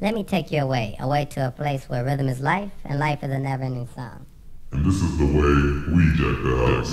Let me take you away to a place where rhythm is life and life is a never-ending song. And this is the way we jack the house.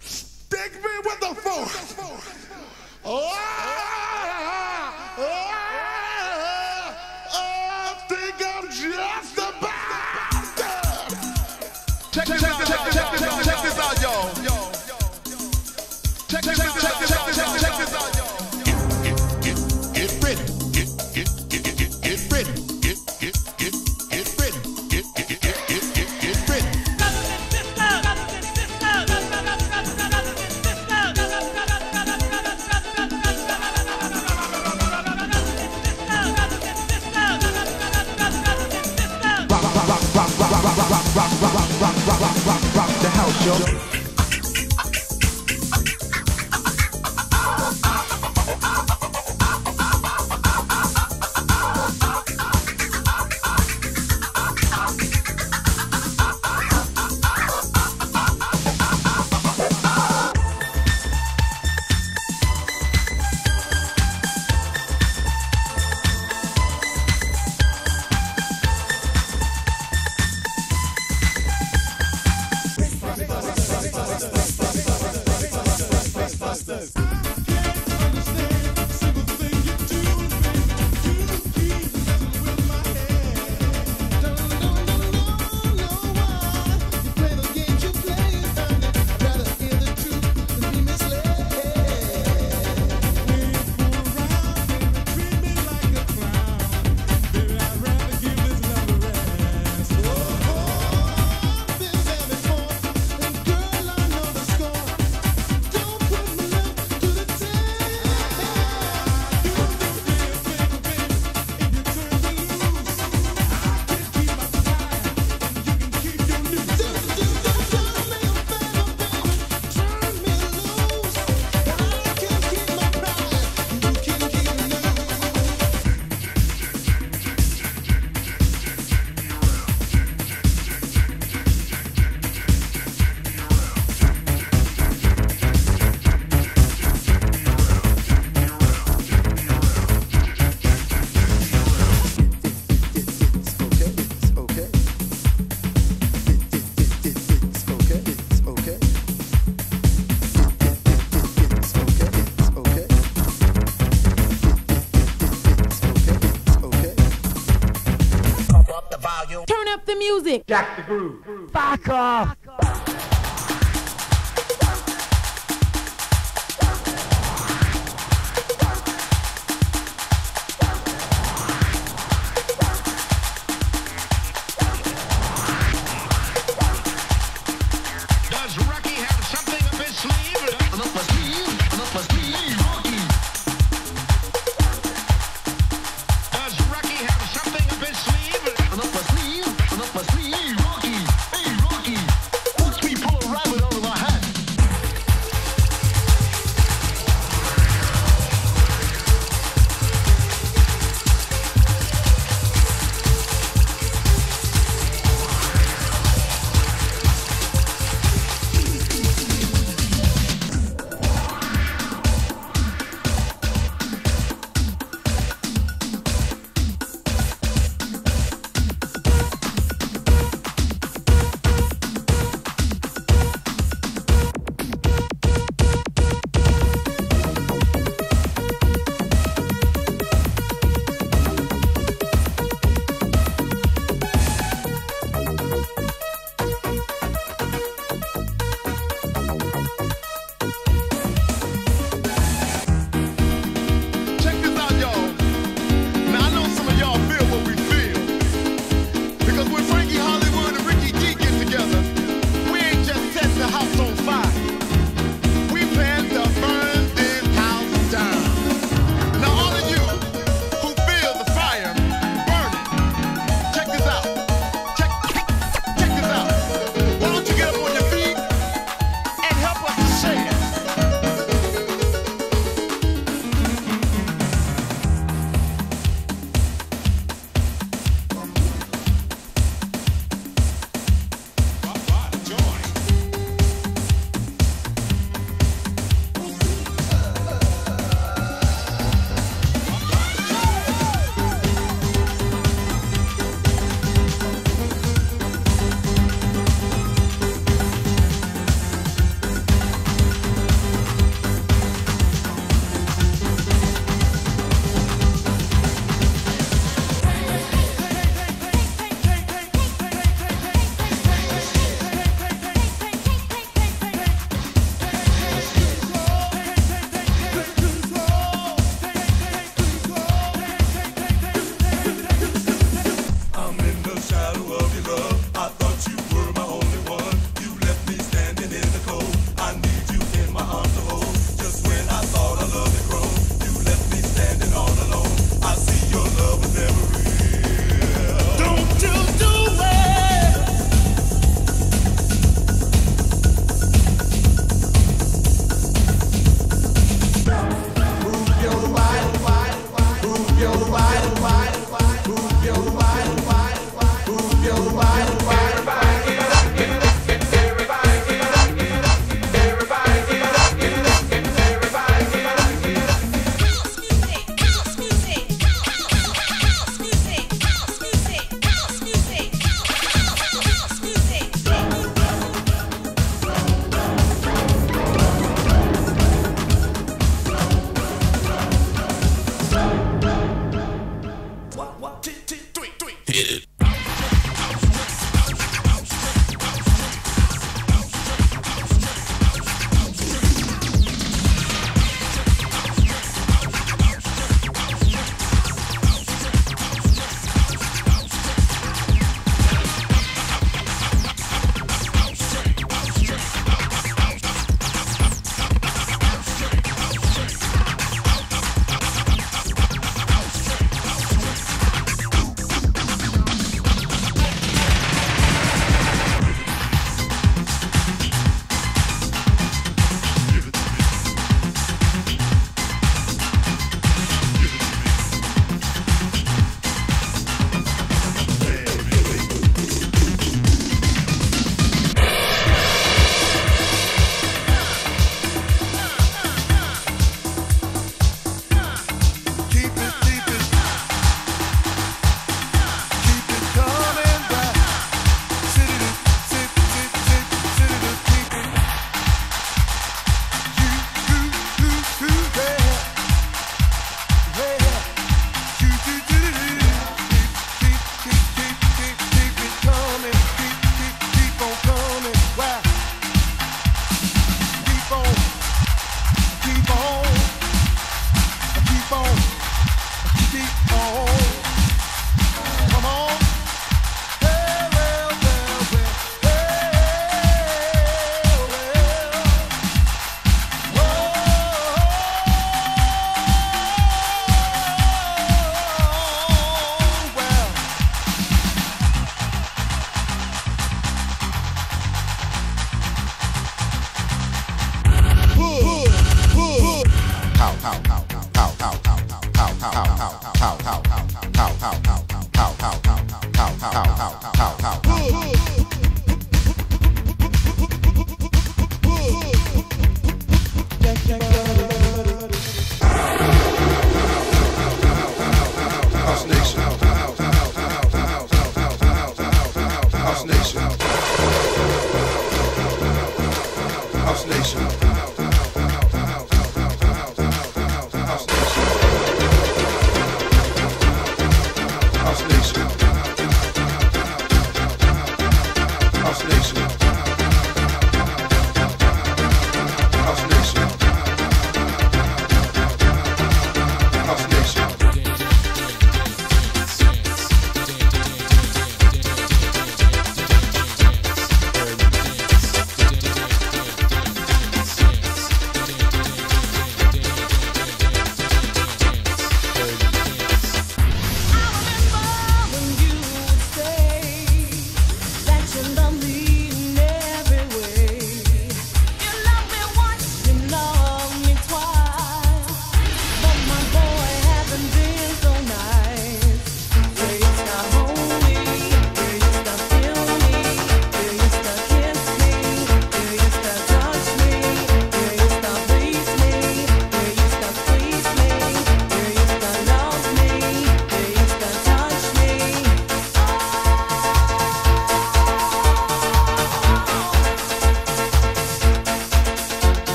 Stick me with the force! I think I'm just about done! Check this out, check this out, check this out, y'all! Check this out, check this out, check this out, y'all! Rock the house, yo. The music. Jack the groove. Fuck off. Does Rocky have something up his sleeve? That must be you. That must be you, Rocky. Does Rocky have something up his sleeve? That must be you. Must be Rocky, hey Rocky. How